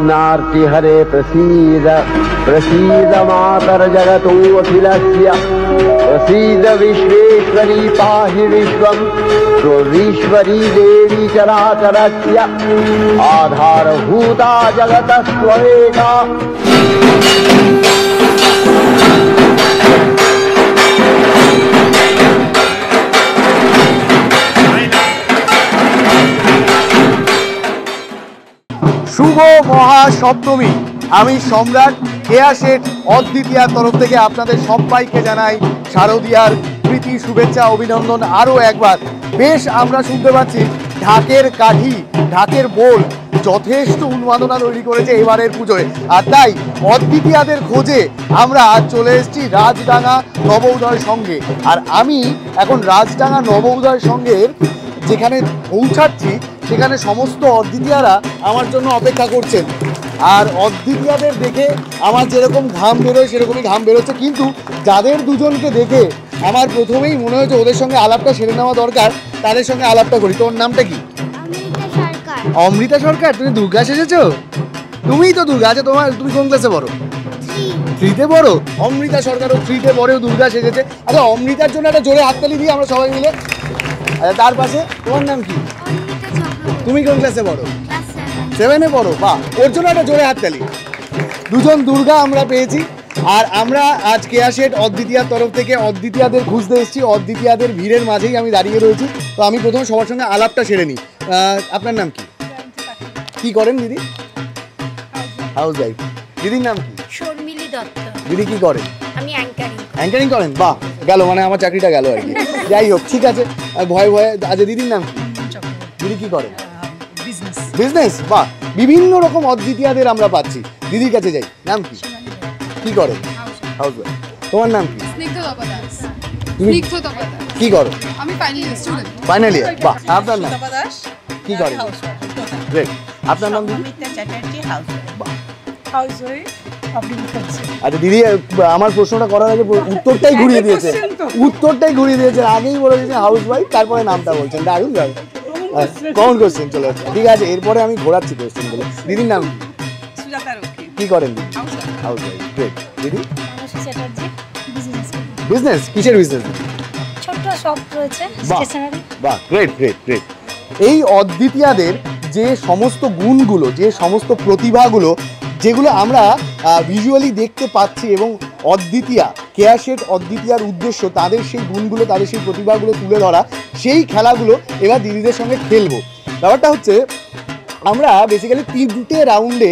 नार्ति हरे प्रसीद प्रसीद मातर जगतो अखिलस्य प्रसीद विश्वेश्वरी पाहि विश्वं त्वरीश्वरी देवी चराचरस्य आधारभूता जगतस्त्वमेका। शुभ महासप्तमी आमी सम्राट केया शेठ अद्वितिया तरफ थेके आपनादेर सबाइके जानाई शारदियार प्रीति शुभेच्छा अभिनंदन। आरो एकबार बेश आमरा सुनते पाচ্ছি ढाकेर काठी ढाकेर बोल यथेष्ट उन्मादना तैरी करेছে এবারের পুজোয়। আর তাই অদ্বিতীয়াদের খোঁজে আমরা আজ চলে এসেছি রাজডাঙ্গা নবোদয় সঙ্গে। আর আমি এখন রাজডাঙ্গা নবোদয় সঙ্গের যেখানে পৌঁছাচ্ছি সেখানে সমস্ত অদ্বিতীয়ারা আমার জন্য অপেক্ষা করছেন। আর অদ্বিতীয়াদের দেখে আমার যেরকম ঘাম বেরোয় সেরকমই ঘাম বেরোচ্ছে, কিন্তু যাদের দুজনকে দেখে আমার প্রথমেই মনে হয়েছে ওদের সঙ্গে আলাপটা সেরে নেওয়া দরকার, তাদের সঙ্গে আলাপটা করি। তোর নামটা কি? অমৃতা সরকার। তুমি দুর্গা এসেছো? তুমিই তো দুর্গা। আচ্ছা তোমার, তুমি কোন ক্লাসে পড়ো? থ্রিতে পড়ো। অমৃতা সরকারও থ্রিতে পড়েও দুর্গা এসেছে। আচ্ছা অমৃতার জন্য একটা জোরে হাততালি দিই আমরা সবাই মিলে। আচ্ছা তার পাশে তোমার নাম কি? তুমি কোন ক্লাসে পড়ো? সেভেনে পড়ো। বাহ, ওর জন্য একটা জোরে হাততালি। দুজন দুর্গা আমরা পেয়েছি। আর আমরা আজ কেয়া শেঠ অদ্বিতীয়ার তরফ থেকে অদ্বিতীয়াদের খুঁজতে এসেছি। অদ্বিতীয়াদের ভিড়ের মাঝেই আমি দাঁড়িয়ে রয়েছি। তো আমি প্রথমে সবার সঙ্গে আলাপটা সেরে নিই। আপনার নাম কি? কি করেন দিদি? Housewife. দিদির নাম কি? শর্মিলি দত্ত। দিদি কি করেন? আমি অ্যাঙ্কারিং। অ্যাঙ্কারিং করেন? বাহ, গেল মানে আমার চাকরিটা গেল আর কি। যাই হোক ঠিক আছে, ভয় ভয়ে। আচ্ছা দিদির নাম কি? দিদি কি করেন? বিজনেস। বিজনেস, বাহ। বিভিন্ন রকম অদ্বিতীয়াদের আমরা পাচ্ছি। দিদির কাছে যাই। নাম কি? কি করেন? Housewife. তোমার নাম কি? স্নিগ্ধ তপদাস। স্নিগ্ধ তপদাস। কি করেন? আমি final year student. Final year, বাহ। আপনার নাম? তপদাস। কি করেন? Housewife. গ্রেট। আপনার নাম? অমিতা চ্যাটার্জি। হাউস ওয়াইফ, বাহ। হাউস ওয়াইফ আপনি বলছেন। আচ্ছা দিদি আমার প্রশ্নটা করার আগে উত্তরটাই ঘুরিয়ে দিয়েছে। উত্তরটাই ঘুরিয়ে দিয়েছে। আগেই বলে দিয়েছে হাউস ওয়াইফ, তারপরে নামটা বলছেন। দারুণ দারুণ। কমন কোশ্চেন চলে আসছে। ঠিক আছে এরপরে আমি ঘোরাচ্ছি কোশ্চেনগুলো। দিদির নাম? সুজাতা রক্ষী। কি করেন দিদি? Housewife. গ্রেট। দিদি? মানসী চ্যাটার্জি। বিজনেস। বিজনেস? কিসের বিজনেস? ছোট শপ রয়েছে স্টেশনারি। বাহ, গ্রেট গ্রেট গ্রেট। এই অদ্বিতীয়াদের যে সমস্ত গুণগুলো, যে সমস্ত প্রতিভাগুলো, যেগুলো আমরা ভিজুয়ালি দেখতে পাচ্ছি এবং অদ্বিতীয়া কেয়া শেঠ অদ্বিতীয়ার উদ্দেশ্য তাদের সেই গুণগুলো, তাদের সেই প্রতিভাগুলো তুলে ধরা। সেই খেলাগুলো এবার দিদিদের সঙ্গে খেলবো। ব্যাপারটা হচ্ছে আমরা বেসিক্যালি 3টে রাউন্ডে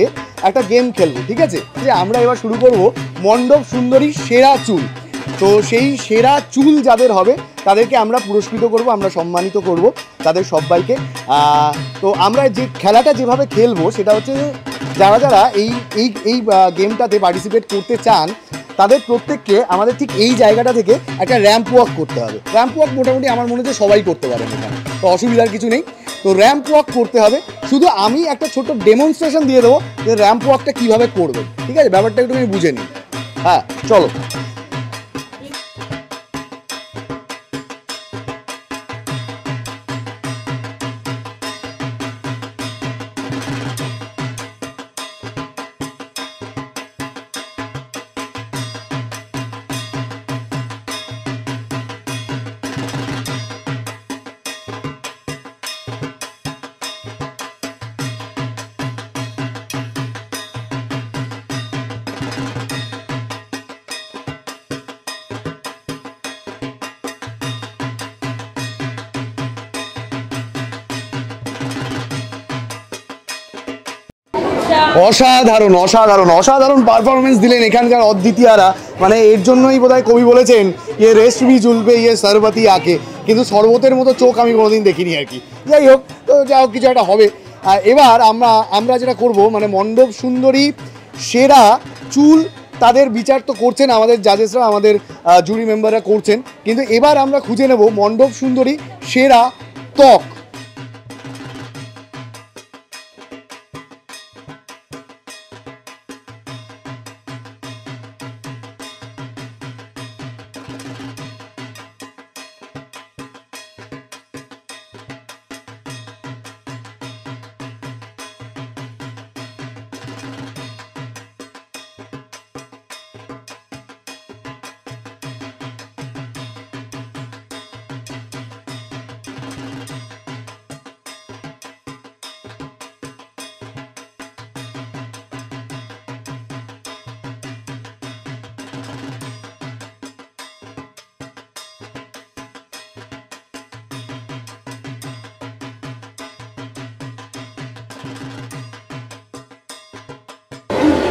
একটা গেম খেলবো, ঠিক আছে? যে আমরা এবার শুরু করব মণ্ডপ সুন্দরী সেরা চুল। তো সেই সেরা চুল যাদের হবে তাদেরকে আমরা পুরস্কৃত করব, আমরা সম্মানিত করব তাদের সবাইকে। তো আমরা যে খেলাটা যেভাবে খেলবো সেটা হচ্ছে যারা যারা এই এই এই গেমটাতে পার্টিসিপেট করতে চান তাদের প্রত্যেককে আমাদের ঠিক এই জায়গাটা থেকে একটা র্যাম্প ওয়াক করতে হবে। র্যাম্প ওয়াক মোটামুটি আমার মনে হচ্ছে সবাই করতে পারে, তো অসুবিধার কিছু নেই। তো র্যাম্প ওয়াক করতে হবে। শুধু আমি একটা ছোট ডেমনস্ট্রেশন দিয়ে দেবো যে র্যাম্প ওয়াকটা কীভাবে করবে, ঠিক আছে? ব্যাপারটা একটু আমি বুঝে নিই। হ্যাঁ চলো। অসাধারণ অসাধারণ অসাধারণ পারফরমেন্স দিলেন এখানকার অদ্বিতীয়ারা। মানে এর জন্যই বোধহয় কবি বলেছেন ইয়ে রেশমি জুলবে ইয়ে সরবতি আঁকে, কিন্তু সরবতের মতো চোখ আমি কোনোদিন দেখিনি আর কি। যাই হোক, তো যা হোক কিছু একটা হবে। আর এবার আমরা যেটা করব, মানে মণ্ডপ সুন্দরী সেরা চুল তাদের বিচার তো করছেন আমাদের জাজেসরা, আমাদের জুরি মেম্বাররা করছেন, কিন্তু এবার আমরা খুঁজে নেব মণ্ডপ সুন্দরী সেরা ত্বক।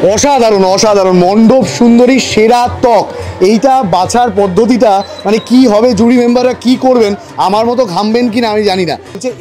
असाधारण असाधारण मंडप सुंदरी सेरा त्वक एइटा बाछार पद्धतिटा माने कि होबे जुरी मेम्बाररा कि करबेन आमार मतो घामबेन किना आमि जानि ना।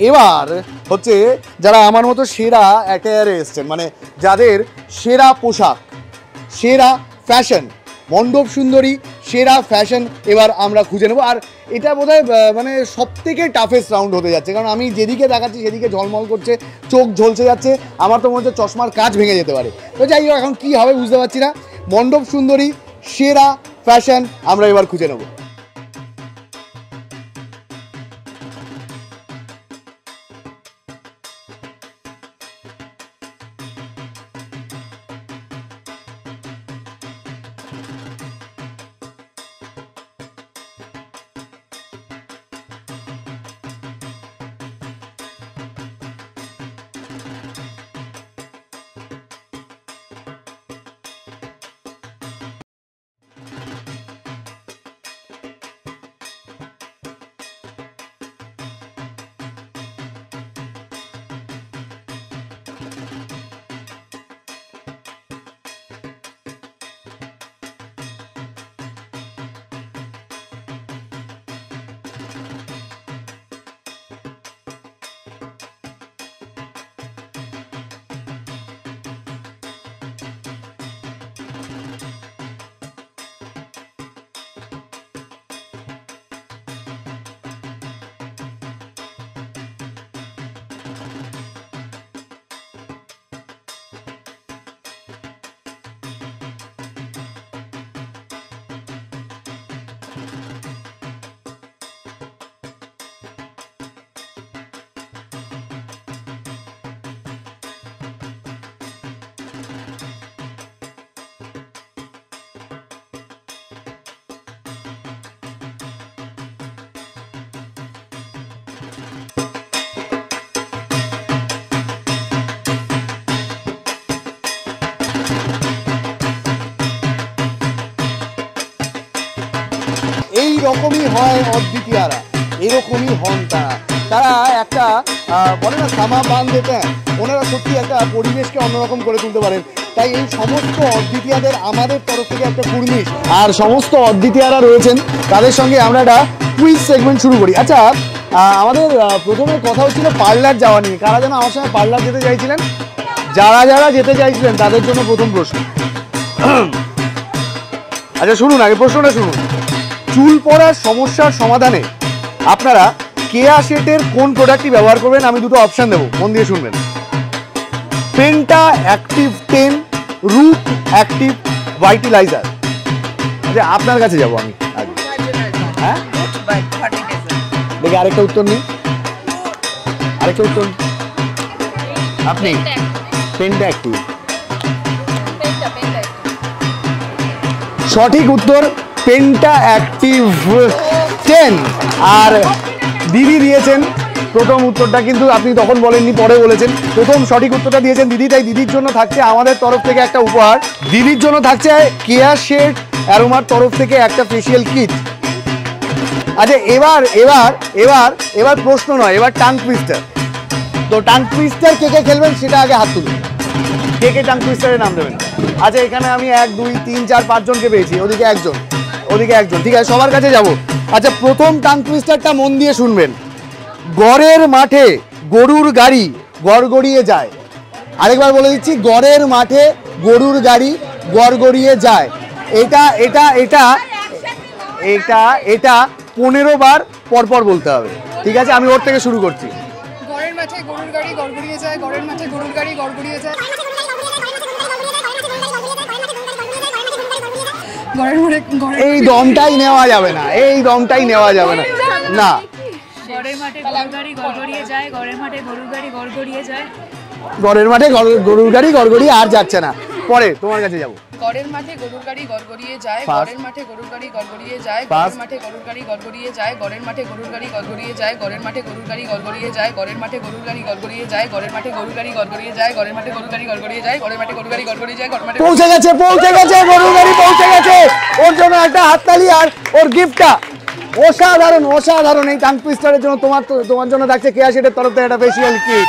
एबार होच्छे जारा आमार मतो सेरा अ্যাটায়ারে এসেছেন माने जादेर सेरा पोशाक सेरा फैशन मंडप सुंदरी सेरा फैशन एबार आमरा खुंजे नेब। आर এটা বোধহয় মানে সবথেকে টাফেস্ট রাউন্ড হতে যাচ্ছে, কারণ আমি যেদিকে দেখাচ্ছি সেদিকে ঝলমল করছে, চোখ ঝলসে যাচ্ছে, আমার তো মনে হচ্ছে চশমার কাঁচ ভেঙে যেতে পারে। তো যাই হোক, এখন কী হবে বুঝতে পারছি না। মণ্ডপ সুন্দরী সেরা ফ্যাশন আমরা এবার খুঁজে নেব। এরকমই হয় অদ্বিতীয়ারা, এরকমই হন তারা। তারা একটা বলে না সামা বান দেতেন, ওনারা সত্যি একটা পরিবেশকে অন্যরকম করে তুলতে পারেন। তাই এই সমস্ত অদ্বিতীয়াদের আমাদের তরফ থেকে একটা কুর্নিশ। আর সমস্ত অদ্বিতীয়ারা রয়েছেন, তাদের সঙ্গে আমরা একটা কুইজ সেগমেন্ট শুরু করি। আচ্ছা, আমাদের প্রথমে কথা হচ্ছিল পার্লার যাওয়া নিয়ে। কারা যেন আমার সঙ্গে পার্লার যেতে চাইছিলেন? যারা যারা যেতে চাইছিলেন তাদের জন্য প্রথম প্রশ্ন। আচ্ছা শুনুন, আগে প্রশ্নটা শুনুন। চুল পড়ার সমস্যার সমাধানে আপনারা কেয়া সেটের কোন প্রোডাক্টটি ব্যবহার করবেন? আমি দুটো অপশান দেবো, মন দিয়ে শুনবেন। Penta active 10 root active vitaliser. আচ্ছা আপনার কাছে যাবো আমি আগে, হ্যাঁ দেখি আরেকটা উত্তর নিই, আরেকটা উত্তর আপনি। পেন্টা অ্যাক্টিভ সঠিক উত্তর, পেন্টা অ্যাক্টিভ 10। আর দিদি দিয়েছেন প্রথম উত্তরটা, কিন্তু আপনি তখন বলেননি, পরে বলেছেন। প্রথম সঠিক উত্তরটা দিয়েছেন দিদি, তাই দিদির জন্য থাকছে আমাদের তরফ থেকে একটা উপহার। দিদির জন্য থাকছে কেয়া সেট অ্যারোমার তরফ থেকে একটা ফেসিয়াল কিট। আচ্ছা এবার এবার এবার এবার প্রশ্ন নয়, এবার টাং টুইস্টার। তো টাং টুইস্টার কে কে খেলবেন সেটা আগে হাত তুলুন, কে কে টাং টুইস্টারের নাম দেবেন। আচ্ছা এখানে আমি 1 2 3 4 5 জনকে পেয়েছি, ওদিকে একজন, ওদিকে একজন। ঠিক আছে, সবার কাছে যাব। আচ্ছা প্রথম টাং টুইস্টারটা মন দিয়ে শুনবেন। গড়ের মাঠে গরুর গাড়ি গড়গড়িয়ে যায়। আরেকবার বলে দিচ্ছি, গড়ের মাঠে গরুর গাড়ি গড়গড়িয়ে যায়। এটা এটা এটা এটা এটা 15 বার পরপর বলতে হবে। ঠিক আছে, আমি ওর থেকে শুরু করছি। গড়ের মাঠে গরুর গাড়ি গড়গড়িয়ে যায়, গড়ের মাঠে গরুর গাড়ি গড়গড়িয়ে যায়, এই দমটাই নেওয়া যাবে না, এই দমটাই নেওয়া যাবে না। না, গড়ের মাঠে গরুর গাড়ি গড়গড়িয়ে যায়, গড়ের মাঠে গরুর গাড়ি গড়গড়িয়ে যায়, গড়ের মাঠে গরুর গাড়ি গড়গড়িয়ে আর যাচ্ছে না। পরে তোমার কাছে যাব। গড়ের মাঠে গরুর গাড়ি গড়গড়িয়ে যায়, গড়ের মাঠে গরুর গাড়ি গড়গড়িয়ে যায়, গড়ের মাঠে গরুর গাড়ি গড়গড়িয়ে যায়, গড়ের মাঠে গরুর গাড়ি গড়গড়িয়ে যায়, গড়ের মাঠে গরুর গাড়ি গড়গড়িয়ে যায়, গড়ের মাঠে গরুর গাড়ি গড়গড়িয়ে যায়, গড়ের মাঠে গরুর গাড়ি গড়গড়িয়ে যায়, গড়ের মাঠে গরুর গাড়ি গড়গড়িয়ে যায়, গড়ের মাঠে গরুর গাড়ি গড়গড়িয়ে যায়, গড়ের মাঠে পৌঁছে গেছে, পৌঁছে গেছে, গরুর গাড়ি পৌঁছে গেছে। ওর জন্য একটা হাততালি আর ওর গিফটটা। অসাধারণ অসাধারণ। এই টাং টুইস্টারের জন্য তোমার জন্য থাকছে কেয়া সেটের তরফ থেকে একটা ফেসিয়াল কিট।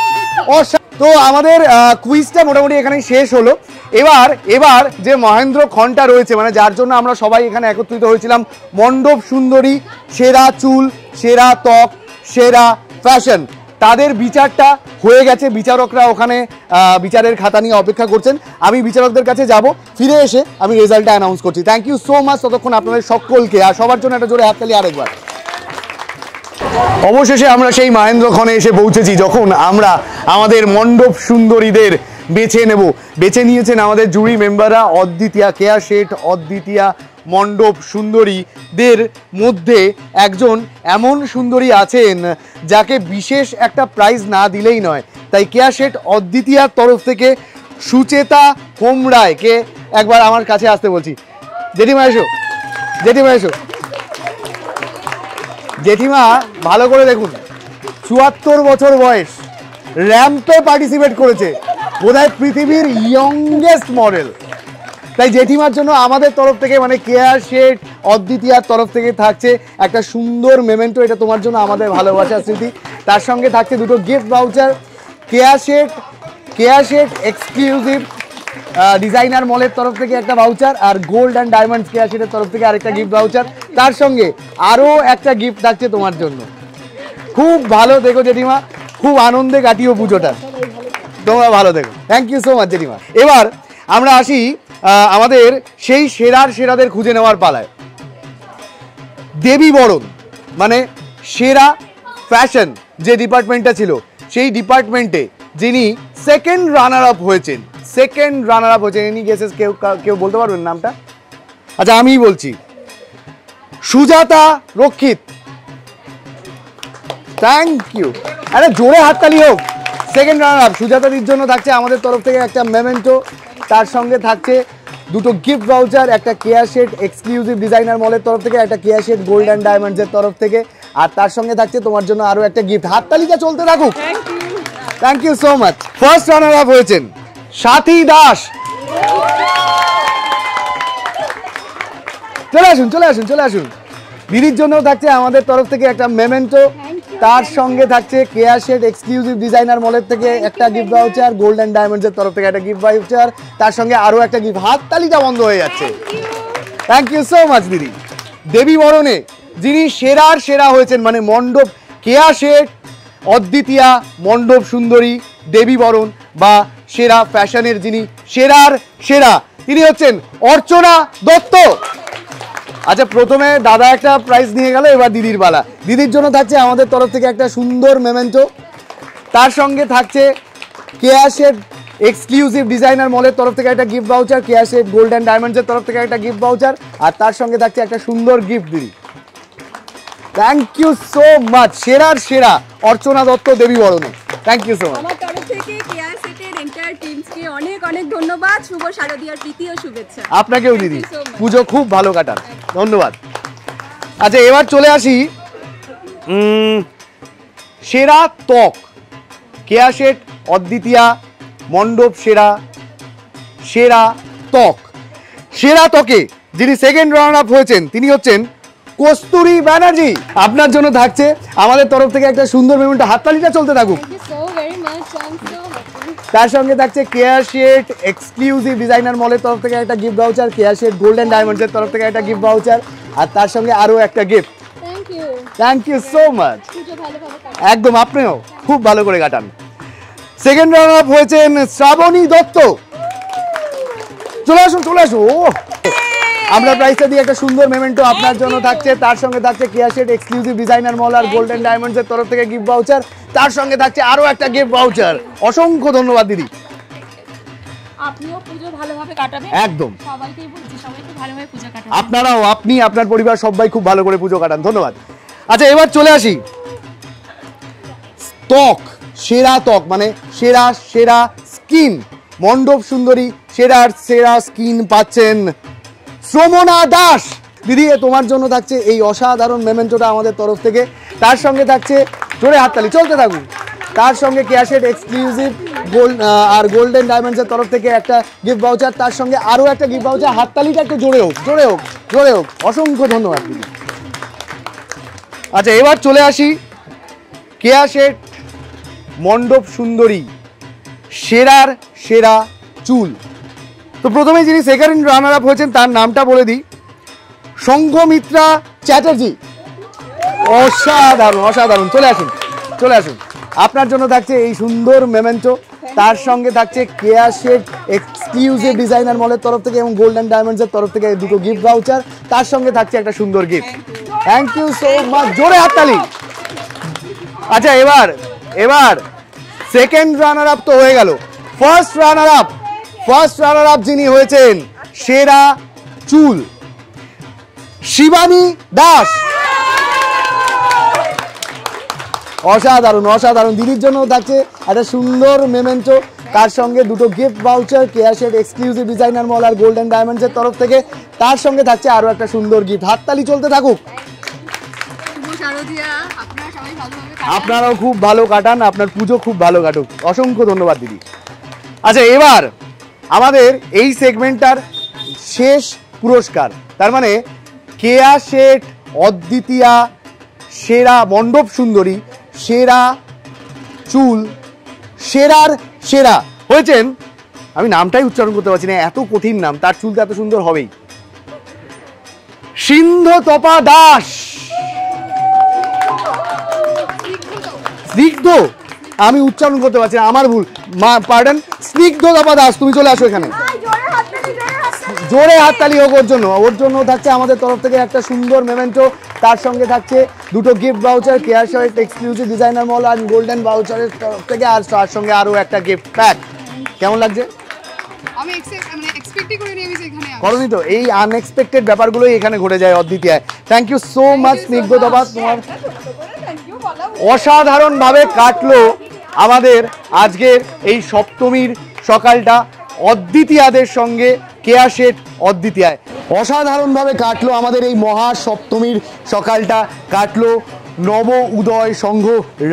তো আমাদের কুইজটা মোটামুটি এখানেই শেষ হলো। एबार एबार जे महेंद्र खंडा रयेछे माने जार जोन्नो आमरा सबाई एखाने एकत्रित हयेछिलाम मंडप सुंदरी सेरा चूल सेरा त्वक सेरा फैशन तादेर विचारटा হয়ে গেছে। বিচারকরা ওখানে বিচারের খাতা নিয়ে অপেক্ষা করছেন। আমি বিচারকদের কাছে যাব, ফিরে এসে আমি রেজাল্টটা অ্যানাউন্স করছি। থ্যাংক ইউ সো মাচ ততক্ষণ আপনাদের সকলকে, আর সবার জন্য একটা জোরে হাততালি আরেকবার। অবশেষে আমরা সেই মহেন্দ্রক্ষণে এসে পৌঁছেছি যখন আমরা আমাদের মণ্ডপ সুন্দরীদের বেছে নেব। বেছে নিয়েছেন আমাদের জুরি মেম্বাররা, অদ্বিতীয়া, কেয়া শেঠ, অদ্বিতীয়া মণ্ডপ সুন্দরীদের মধ্যে একজন এমন সুন্দরী আছেন যাকে বিশেষ একটা প্রাইজ না দিলেই নয়। তাই কেয়া শেঠ অদ্বিতীয়ার তরফ থেকে সুচেতা হোমরায়কে একবার আমার কাছে আসতে বলছি। জেঠিমা এসো, জেঠিমা এসো, জেঠিমা ভালো করে দেখুন। 74 বছর বয়স, র্যাম্পে পার্টিসিপেট করেছে, বোধহয় পৃথিবীর ইয়ংগেস্ট মডেল। তাই জেঠিমার জন্য আমাদের তরফ থেকে মানে কেয়া শেঠ অদ্বিতীয়ার তরফ থেকে থাকছে একটা সুন্দর মেমেন্টো, এটা তোমার জন্য আমাদের ভালোবাসা স্মৃতি। তার সঙ্গে থাকছে দুটো gift voucher. Keya Seth exclusive designer মলের তরফ থেকে একটা ভাউচার, আর গোল্ড অ্যান্ড ডায়মন্ডস কেয়া শেঠের তরফ থেকে আরেকটা গিফট ভাউচার। তার সঙ্গে আরও একটা গিফট থাকছে তোমার জন্য। খুব ভালো দেখো জেঠিমা, খুব আনন্দে কাটিও পুজোটা, তোমরা ভালো দেখো। থ্যাংক ইউ সো মাচ জেঠিমা। এবার আমরা আসি আমাদের সেই সেরাদের খুঁজে নেওয়ার পালায়। দেবী বরণ মানে সেরা ফ্যাশন যে ডিপার্টমেন্টটা ছিল সেই ডিপার্টমেন্টে যিনি সেকেন্ড রানার আপ হয়েছেন ইনি গেসেস কেউ বলতে পারবেন নামটা? আচ্ছা আমি বলছি, সুজাতা রক্ষিত। থ্যাংক ইউ, আরে জোরে হাততালি হোক। সেকেন্ড রানার আপ সুজাতাদির জন্য থাকছে আমাদের তরফ থেকে একটা মেমেন্টো, তার সঙ্গে থাকছে দুটো গিফট ভাউচার, একটা কেয়া শেঠ এক্সক্লুসিভ ডিজাইনার মলের তরফ থেকে, একটা কেয়া শেঠ গোল্ড অ্যান্ড ডায়মন্ডসের তরফ থেকে, আর তার সঙ্গে থাকছে তোমার জন্য আরও একটা গিফট। হাততালিকা চলতে থাকুক। Thank you so much. First runner up হয়েছেন সাথী দাস। চলে আসুন। দিদির জন্যও থাকছে আমাদের তরফ থেকে একটা মেমেন্টো, তার সঙ্গে থাকছে কেয়া শেঠ এক্সক্লুসিভ ডিজাইনার মলের থেকে একটা গিফট ভাউচার, গোল্ড অ্যান্ড ডায়মন্ডসের তরফ থেকে একটা গিফট ভাউচার, তার সঙ্গে আরও একটা গিফট। হাততালিটা বন্ধ হয়ে যাচ্ছে। থ্যাংক ইউ সো মাচ দিদি। দেবী বরণে যিনি সেরা হয়েছেন মানে মণ্ডপ কেয়া শেঠ অদ্বিতীয়া মণ্ডপ সুন্দরী দেবী বরণ বা সেরা ফ্যাশনের যিনি সেরা তিনি হচ্ছেন অর্চনা দত্ত। আচ্ছা প্রথমে দাদা একটা প্রাইজ নিয়ে গেল, এবার দিদির পালা। দিদির জন্য থাকছে আমাদের তরফ থেকে একটা সুন্দর মেমেন্টো, তার সঙ্গে থাকছে কেয়া শেঠ এক্সক্লুসিভ ডিজাইনার মলের তরফ থেকে একটা gift voucher, Keya Seth gold and ডায়মন্ডসের তরফ থেকে একটা গিফট ভাউচার, আর তার সঙ্গে থাকছে একটা সুন্দর গিফট। দিদি থ্যাংক ইউ সো মাচ। সেরা অর্চনা দত্ত দেবী বরণে। Thank you so much. আমার তরফ থেকে কেয়া শেঠের এন্টার টিমকে অনেক ধন্যবাদ, শুভ শারদীয়ার প্রীতি ও শুভেচ্ছা। আপনাকেও দিদি, পূজো খুব ভালো কাটান, ধন্যবাদ। আচ্ছা এবার চলে আসি সেরা ত্বক। কেয়া শেঠ অদ্বিতীয়া মণ্ডপ সেরা ত্বক। সেরা ত্বকে যিনি সেকেন্ড রানার আপ হয়েছেন তিনি হচ্ছেন কস্তুরী ব্যানার্জি। আপনার জন্য থাকছে আমাদের তরফ থেকে একটা সুন্দর মেমেন্টো, হাততালিটা চলতে থাকুক। তার সঙ্গে থাকছে কেয়া শেঠ এক্সক্লুসিভ ডিজাইনার মলের তরফ থেকে একটা gift voucher, Keya Seth golden ডায়মন্ডসের তরফ থেকে একটা গিফট ভাউচার, আর তার সঙ্গে আরও একটা gift. Thank you so much. একদম, আপনিও খুব ভালো করে কাটান। সেকেন্ড রানার আপ হয়েছেন শ্রাবণী দত্ত। চলে আসুন। ও আমরা প্রাইসটা দিয়ে একটা সুন্দর মেমেন্টো আপনার জন্য থাকছে, তার সঙ্গে থাকছে Keya Seth exclusive designer mall আর গোল্ডেন ডায়মন্ডসের তরফ থেকে গিফট ভাউচার, তার সঙ্গে থাকছে আরো একটা গিফট ভাউচার। অসংখ্য ধন্যবাদ দিদি, আপনিও পূজো ভালোভাবে কাটাবেন। একদম, সবাইকে বলছি সবাই খুব ভালোভাবে পূজো কাটাবেন। আপনারাও, আপনি, আপনার পরিবার সবাই খুব ভালো করে পূজো কাটান। ধন্যবাদ। আচ্ছা এবার চলে আসি ত্বক। সেরা ত্বক মানে সেরা স্কিন। মণ্ডপ সুন্দরী সেরা স্কিন পাচ্ছেন শ্রমনা দাস। দিদি তোমার জন্য থাকছে এই অসাধারণ মেমেন্টোটা আমাদের তরফ থেকে, তার সঙ্গে থাকছে জোরে হাততালি চলতে থাকুন, তার সঙ্গে কেয়া শেঠ এক্সক্লুসিভ গোল্ড আর গোল্ডেন ডায়মন্ডসের তরফ থেকে একটা গিফট ভাউচার, তার সঙ্গে আরও একটা গিফট ভাউচার। হাততালিটা একটু জোরে হোক। অসংখ্য ধন্যবাদ দিদি। আচ্ছা এবার চলে আসি কেয়া শেঠ মণ্ডপ সুন্দরী সেরা চুল। तो प्रथम जिन सेकेंड रानार आप होचेन तार नामटा बोले दी संघमित्रा चैटार्जी। असाधारण असाधारण। चले आसुन आपनार जोन्नो थाकছে এই সুন্দর মেমেন্টো, তার সঙ্গে থাকছে কেয়া শেথ এক্সক্লুসিভ ডিজাইনার মলের তরফ থেকে এবং গোল্ডেন ডায়মন্ডসের তরফ থেকে দুটো গিফট ভাউচার, তার সঙ্গে থাকছে একটা সুন্দর gift. Thank you so much, জোরে হাততালি। আচ্ছা এবার এবার সেকেন্ড রানার আপ তো হয়ে গেল, first runner up, first runner up যিনি হয়েছেন সেরা চুল শিবানী দাস। असाधारण असाधारण दिदिर जोन्नो थाकছে একটা সুন্দর মেমেন্টো, তার সঙ্গে দুটো gift voucher Keya Seth exclusive designer mall আর গোল্ডেন ডায়মন্ডসের তরফ থেকে, তার সঙ্গে থাকছে আরো একটা সুন্দর গিফট। হাততালি চলতে থাকুক। আপনারাও খুব ভালো কাটান, আপনার পুজো খুব ভালো কাটুক। অসংখ্য ধন্যবাদ দিদি। আচ্ছা এবার আমাদের এই সেগমেন্টটার শেষ পুরস্কার, তার মানে কেয়া শেথ অদ্বিতীয়া সেরা মণ্ডপ সুন্দরী সেরা চুল সেরার সেরা হয়েছেন, আমি নামটাই উচ্চারণ করতে পারছি না, এত কঠিন নাম, তার চুল তো এত সুন্দর হবেই, সিন্ধুতপা দাস। স্নিগ্ধ, আমি উচ্চারণ করতে পারছি না, আমার ভুল, পার্ডন। স্নিগ্ধতপা দাস তুমি চলে আসো এখানে। জোরে হাততালি হোক ওর জন্য। ওর জন্য থাকছে আমাদের তরফ থেকে একটা সুন্দর মেমেন্টো, তার সঙ্গে থাকছে দুটো gift voucher Keya Seth exclusive designer mall আর গোল্ডেন ভাউচারের তরফ থেকে, আর তার সঙ্গে আরও একটা গিফট প্যাক। কেমন লাগছে? করনি তো, এই আনএক্সপেক্টেড ব্যাপারগুলোই এখানে ঘটে যায় অদ্বিতীয়ায়। Thank you so much Snigdhatapa, তোমার অসাধারণভাবে কাটলো আমাদের আজকের এই সপ্তমীর সকালটা অদ্বিতীয়াদের সঙ্গে কেয়া শেথ অদ্বিতীয়ায়। অসাধারণভাবে কাটলো আমাদের এই মহা সপ্তমীর সকালটা, কাটলো নব উদয় সংঘ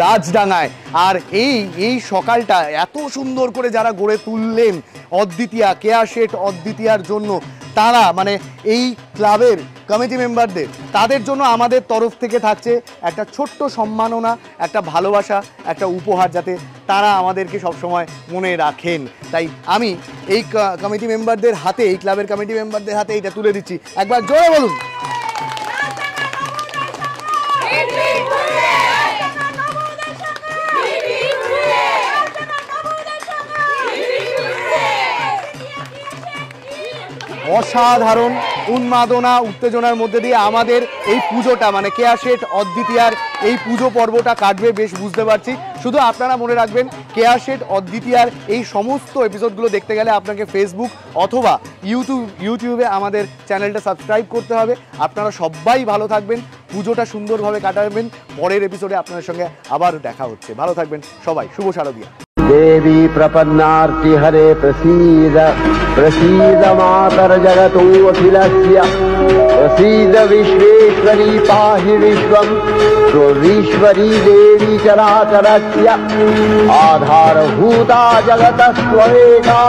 রাজডাঙায়। আর এই এই সকালটা এত সুন্দর করে যারা গড়ে তুললেন অদ্বিতীয়া কেয়া শেথ অদ্বিতীয়ার জন্য, তারা মানে এই ক্লাবের কমিটি মেম্বারদের, তাদের জন্য আমাদের তরফ থেকে থাকছে একটা ছোট্ট সম্মাননা, একটা ভালোবাসা, একটা উপহার, যাতে তারা আমাদেরকে সবসময় মনে রাখেন। তাই আমি এই কমিটি মেম্বারদের হাতে, এই ক্লাবের কমিটি মেম্বারদের হাতে এটা তুলে দিচ্ছি। একবার জোরে বলুন। অসাধারণ উন্মাদনা উত্তেজনার মধ্যে দিয়ে আমাদের এই পুজোটা মানে কেয়া শেথ অদ্বিতীয়ার এই পুজো পর্বটা কাটবে, বেশ বুঝতে পারছি। শুধু আপনারা মনে রাখবেন কেয়া শেথ অদ্বিতীয়ার এই সমস্ত এপিসোডগুলো দেখতে গেলে আপনাকে ফেসবুক অথবা ইউটিউবে আমাদের চ্যানেলটা সাবস্ক্রাইব করতে হবে। আপনারা সবাই ভালো থাকবেন, পুজোটা সুন্দরভাবে কাটাবেন। পরের এপিসোডে আপনাদের সঙ্গে আবারও দেখা হচ্ছে। ভালো থাকবেন সবাই, শুভ শারদীয়া। देवी प्रपन्नार्ति हरे प्रसीद प्रसीद मातर जगतो अखिलस्य प्रसीद विश्वेश्वरी पाहि विश्वं त्वरीश्वरी देवी चराचरस्य आधारभूता जगतः त्वमेका।